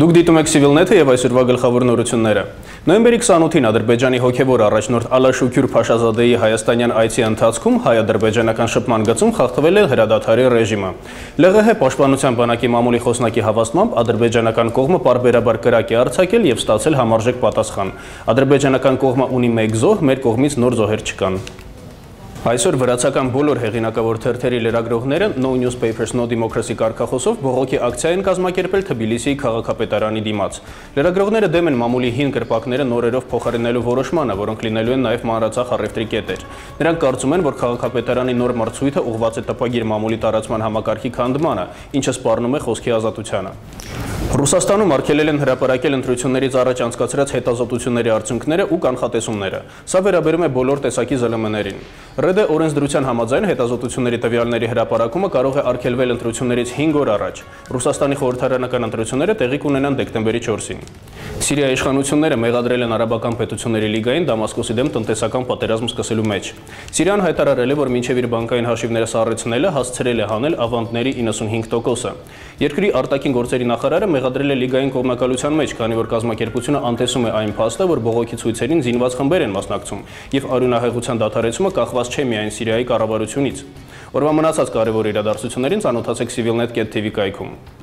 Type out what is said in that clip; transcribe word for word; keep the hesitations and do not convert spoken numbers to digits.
Դուք դիտում եք Civilnet-ը եւ այսօրվա գլխավոր նորությունները։ Նոյեմբերի քսանութին Ադրբեջանի հոգևոր առաջնորդ Ալաշուքյուր Փաշազադեի հայաստանյան այցի ընթացքում հայ-ադրբեջանական շփման գծում խախտվել է հրադադարի ռեժիմը։ ԼՂՀ պաշտպանության բանակի մամուլի խոսնակի հավաստմամբ ադրբեջանական կողմը բարբերաբար կրակ է արձակել եւ ստացել համարժեք պատասխան։ Ադրբեջանական կողմը ունի մեկ զոհ, մեր կողմից նոր զոհեր չկան։ Այսօր վրացական բոլոր հեղինակավոր թերթերի լրագրողները No Newspapers No Democracy կարգախոսով բողոքի ակցիա են կազմակերպել Թբիլիսիի քաղաքապետարանի դիմաց։ Լրագրողները դեմ են մամուլի հին կրպակները նորերով փոխարինելու որոշմանը, որոնք լինելու են նաև մանրածախ առևտրի կետեր։ Նրանք կարծում են, որ քաղաքապետարանի նոր մրցույթը ուղղված է տպագիր մամուլի տարածման համակարգի քանդմանը, ինչը սպառնում է խոսքի ազատությանը։ Ռուսաստանում արգելել են հրապարակել ընտրություններից առաջ անցկացրած հետազոտությունների արդյունքները ու կանխատեսումները։ Սա վերաբերում է բոլոր տեսակի ԶԼՄ-ներին։ ՌԴ օրենսդրության համաձայն հետազոտությունների տվյալների հրապարակումը կարող է արգելվել ընտրություններից հինգ օր առաջ։ Ռուսաստանի խորհրդարանական ընտրությունները տեղի կունենան դեկտեմբերի չորսին։ Սիրիայի իշխանությունները մեղադրել են արաբական պետությունների լիգային Դամասկոսի դեմ տնտեսական պատերազմ սկսելու մեջ։ Սիրիան հայտարարել է, որ մինչև իր բանկային հաշիվները սառեցնելը հասցրել է հանել ավանդների իննսունհինգ տոկոսը։ Երկրի արտաքին գործերի նախարարը մեղադրել է լիգային կողմնակալության մեջ, քանի որ կազմակերպությունը անտեսում է այն փաստը, որ բողոքի ցույցերին զինված խմբեր են մասնակցում, եւ արյունահեղության դադարեցումը կախված չէ միայն Սիրիայի կառավարությունից։ Օրվա մնացած կարևոր իրադարձություններին ծանոթացեք civilnet.tv կայքում։